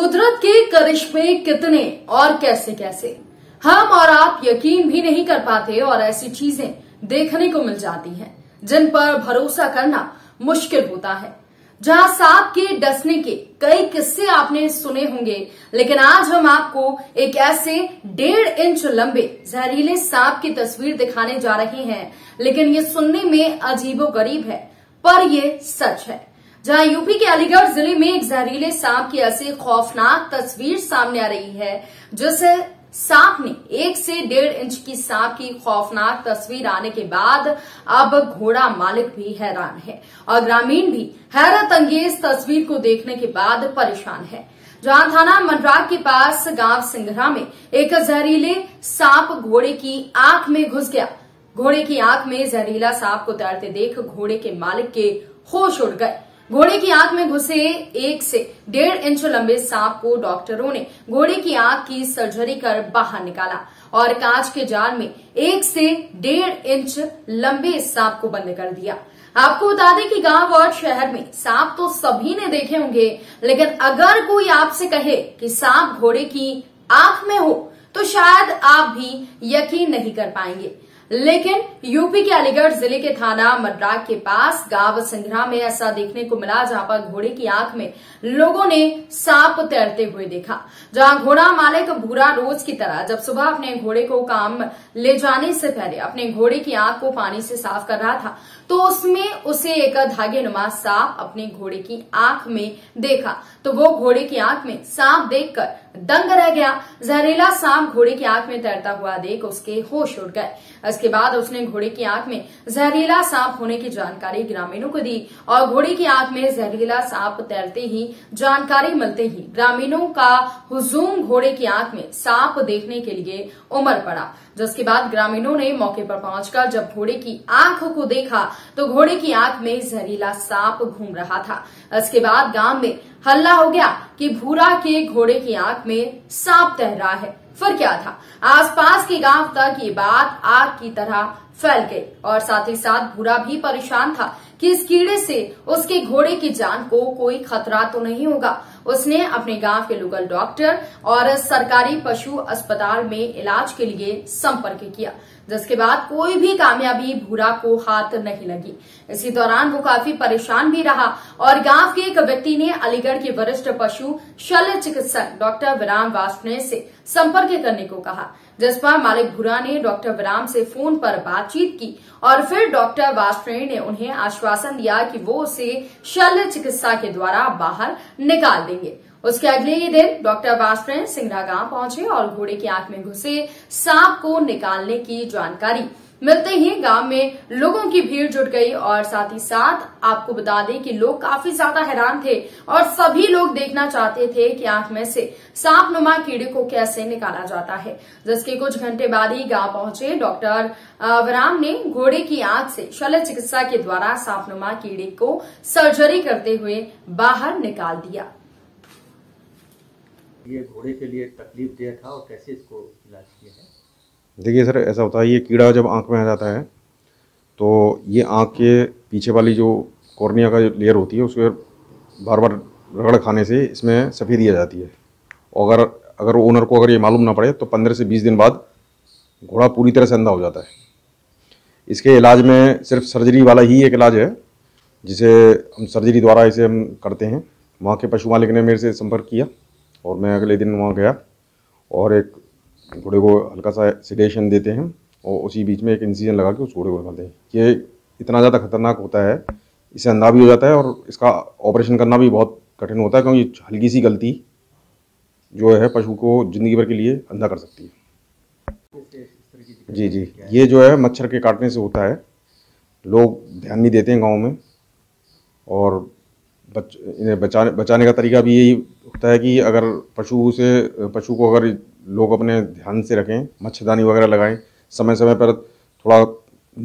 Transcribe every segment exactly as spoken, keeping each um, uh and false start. कुदरत के करिश्मे कितने और कैसे कैसे हम और आप यकीन भी नहीं कर पाते, और ऐसी चीजें देखने को मिल जाती हैं जिन पर भरोसा करना मुश्किल होता है। जहां सांप के डसने के कई किस्से आपने सुने होंगे, लेकिन आज हम आपको एक ऐसे डेढ़ इंच लंबे जहरीले सांप की तस्वीर दिखाने जा रहे हैं, लेकिन ये सुनने में अजीबोगरीब है पर ये सच है। जहां यूपी के अलीगढ़ जिले में एक जहरीले सांप की ऐसी खौफनाक तस्वीर सामने आ रही है, जिसे सांप ने एक से डेढ़ इंच की सांप की खौफनाक तस्वीर आने के बाद अब घोड़ा मालिक भी हैरान है और ग्रामीण भी हैरत अंगेज तस्वीर को देखने के बाद परेशान है। जहां थाना मडराक के पास गांव सिंघरा में एक जहरीले सांप घोड़े की आंख में घुस गया। घोड़े की आंख में जहरीला सांप को तैरते देख घोड़े के मालिक के होश उड़ गए। घोड़े की आंख में घुसे एक से डेढ़ इंच लंबे सांप को डॉक्टरों ने घोड़े की आंख की सर्जरी कर बाहर निकाला और कांच के जार में एक से डेढ़ इंच लंबे सांप को बंद कर दिया। आपको बता दें कि गांव और शहर में सांप तो सभी ने देखे होंगे, लेकिन अगर कोई आपसे कहे कि सांप घोड़े की आंख में हो तो शायद आप भी यकीन नहीं कर पाएंगे। लेकिन यूपी के अलीगढ़ जिले के थाना मडराक के पास गांव सिंघरा में ऐसा देखने को मिला, जहां पर घोड़े की आंख में लोगों ने सांप तैरते हुए देखा। जहां घोड़ा मालिक भूरा रोज की तरह जब सुबह अपने घोड़े को काम ले जाने से पहले अपने घोड़े की आंख को पानी से साफ कर रहा था, तो उसमें उसे एक धागे नुमा सांप अपने घोड़े की आंख में देखा, तो वो घोड़े की आंख में सांप देखकर दंग रह गया। जहरीला सांप घोड़े की आंख में तैरता हुआ देख उसके होश उड़ गए। इसके बाद उसने घोड़े की आंख में जहरीला सांप होने की जानकारी ग्रामीणों को दी और घोड़े की आंख में जहरीला सांप तैरते ही जानकारी मिलते ही ग्रामीणों का हुजूम घोड़े की आंख में सांप देखने के लिए उमड़ पड़ा। जिसके बाद ग्रामीणों ने मौके पर पहुंचकर जब घोड़े की आंख को देखा तो घोड़े की आंख में जहरीला सांप घूम रहा था। इसके बाद गांव में हल्ला हो गया कि भूरा के घोड़े की आंख में सांप तैर रहा है। फिर क्या था, आसपास के गांव तक ये बात आग की तरह फैल गई और साथ ही साथ भूरा भी परेशान था कि इस कीड़े से उसके घोड़े की जान को कोई खतरा तो नहीं होगा। उसने अपने गांव के लोकल डॉक्टर और सरकारी पशु अस्पताल में इलाज के लिए संपर्क किया, जिसके बाद कोई भी कामयाबी भूरा को हाथ नहीं लगी। इसी दौरान वो काफी परेशान भी रहा और गांव के एक व्यक्ति ने अलीगढ़ के वरिष्ठ पशु शल्य चिकित्सक डॉक्टर विराम वास्वे से संपर्क करने को कहा, जिस पर मालिक भूरा ने डॉक्टर विराम से फोन पर बातचीत की और फिर डॉक्टर वास्वे ने उन्हें आश्वासन दिया कि वो उसे शल्य चिकित्सा के द्वारा बाहर निकाल देंगे। उसके अगले ही दिन डॉक्टर वास्वे सिंघरा गांव पहुंचे और घोड़े की आंख में घुसे सांप को निकालने की जानकारी मिलते ही गांव में लोगों की भीड़ जुट गई। और साथ ही साथ आपको बता दें कि लोग काफी ज्यादा हैरान थे और सभी लोग देखना चाहते थे कि आंख में से सांप नुमा कीड़े को कैसे निकाला जाता है। जिसके कुछ घंटे बाद ही गांव पहुंचे डॉक्टर विराम ने घोड़े की आंख से शल्य चिकित्सा के द्वारा सांप नुमा कीड़े को सर्जरी करते हुए बाहर निकाल दिया। ये घोड़े के लिए तकलीफ दे था और कैसे इसको इलाज किया है? देखिए सर, ऐसा होता है ये कीड़ा जब आंख में आ जाता है तो ये आंख के पीछे वाली जो कॉर्निया का लेयर होती है उसको बार बार रगड़ खाने से इसमें सफ़ेदी आ जाती है। और अगर अगर ओनर को अगर ये मालूम ना पड़े तो पंद्रह से बीस दिन बाद घोड़ा पूरी तरह से अंधा हो जाता है। इसके इलाज में सिर्फ सर्जरी वाला ही एक इलाज है, जिसे हम सर्जरी द्वारा इसे हम करते हैं। वहाँ के पशु मालिक ने मेरे से संपर्क किया और मैं अगले दिन वहाँ गया और एक घोड़े को हल्का सा सिडेशन देते हैं और उसी बीच में एक इंसिजन लगा के उस घोड़े को निकालते हैं। ये इतना ज़्यादा खतरनाक होता है, इसे अंधा भी हो जाता है और इसका ऑपरेशन करना भी बहुत कठिन होता है, क्योंकि हल्की सी गलती जो है पशु को ज़िंदगी भर के लिए अंधा कर सकती है। जी जी, ये जो है मच्छर के काटने से होता है। लोग ध्यान नहीं देते हैं गाँव में और बच इन्हें बचाने बचाने का तरीका भी यही होता है कि अगर पशु से पशु को अगर लोग अपने ध्यान से रखें, मच्छरदानी वगैरह लगाएं, समय समय पर थोड़ा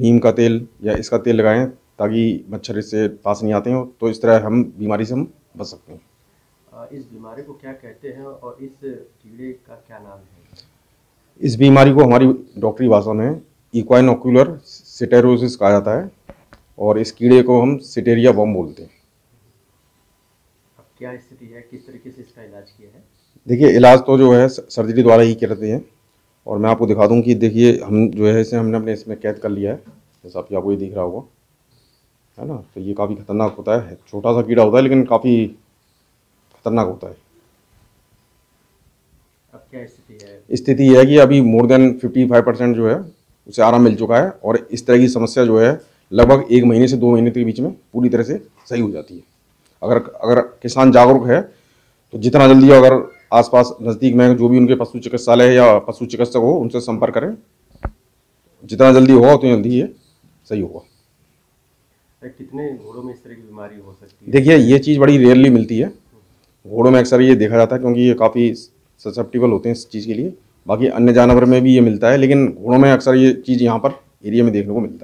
नीम का तेल या इसका तेल लगाएं ताकि मच्छर इससे पास नहीं आते हों, तो इस तरह हम बीमारी से हम बच सकते हैं। इस बीमारी को क्या कहते हैं और इस कीड़े का क्या नाम है? इस बीमारी को हमारी डॉक्टरी भाषा में इक्वाइन ऑक्युलर सेटेरोसिस कहा जाता है और इस कीड़े को हम सेटेरिया बॉम बोलते हैं। क्या स्थिति है, किस तरीके से इसका इलाज किया है? देखिए, इलाज तो जो है सर्जरी द्वारा ही करते हैं। और मैं आपको दिखा दूं कि देखिए हम जो है इसे हमने अपने इसमें कैद कर लिया है, जैसा कि आपको ये दिख रहा होगा, है ना। तो ये काफ़ी खतरनाक होता है, छोटा सा कीड़ा होता है लेकिन काफ़ी खतरनाक होता है। अब क्या स्थिति है? स्थिति यह है कि अभी more than fifty five percent जो है उसे आराम मिल चुका है, और इस तरह की समस्या जो है लगभग एक महीने से दो महीने के बीच में पूरी तरह से सही हो जाती है। अगर अगर किसान जागरूक है तो जितना जल्दी, अगर आसपास नज़दीक में जो भी उनके पशु चिकित्सालय या पशु चिकित्सक हो उनसे संपर्क करें, जितना जल्दी होगा उतना जल्दी ये सही होगा। कितने घोड़ों में इस तरह की बीमारी हो सकती है? देखिए, ये चीज़ बड़ी रेयरली मिलती है, घोड़ों में अक्सर ये देखा जाता है क्योंकि ये काफ़ी ससेप्टिबल होते हैं इस चीज़ के लिए। बाकी अन्य जानवर में भी ये मिलता है, लेकिन घोड़ों में अक्सर ये चीज़ यहाँ पर एरिया में देखने को मिलता है।